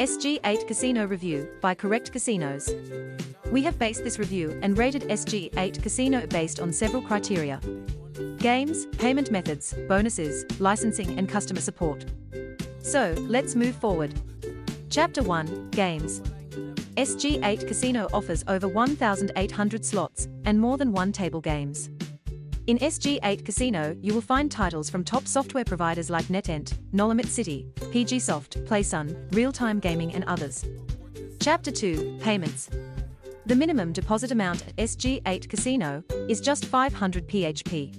SG8 Casino Review by Correct Casinos. We have based this review and rated SG8 Casino based on several criteria: games, payment methods, bonuses, licensing and customer support. So, let's move forward. Chapter 1, Games. SG8 Casino offers over 1,800 slots and more than one table games. In SG8 Casino, you will find titles from top software providers like NetEnt, Nolimit City, PGSoft, Playson, Real-Time Gaming and others. Chapter 2, Payments. The minimum deposit amount at SG8 Casino is just 500 PHP.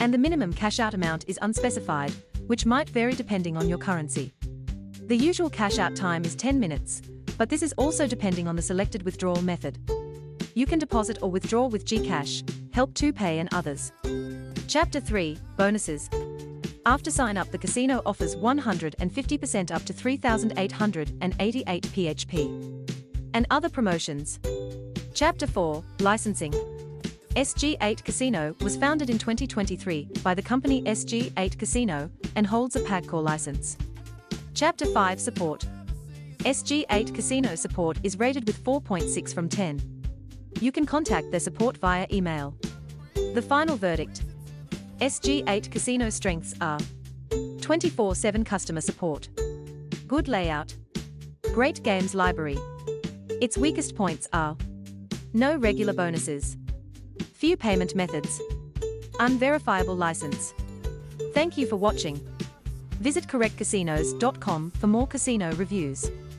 And the minimum cash-out amount is unspecified, which might vary depending on your currency. The usual cash-out time is 10 minutes, but this is also depending on the selected withdrawal method. You can deposit or withdraw with GCash, Help to Pay and others. Chapter 3, Bonuses. After sign-up, the casino offers 150% up to 3,888 PHP. And other promotions. Chapter 4, Licensing. SG8 Casino was founded in 2023 by the company SG8 Casino and holds a PAGCOR license. Chapter 5, Support. SG8 Casino support is rated with 4.6 from 10. You can contact their support via email. The final verdict. SG8 Casino strengths are: 24/7 customer support, good layout, great games library. Its weakest points are: no regular bonuses, few payment methods, unverifiable license. Thank you for watching. Visit correctcasinos.com for more casino reviews.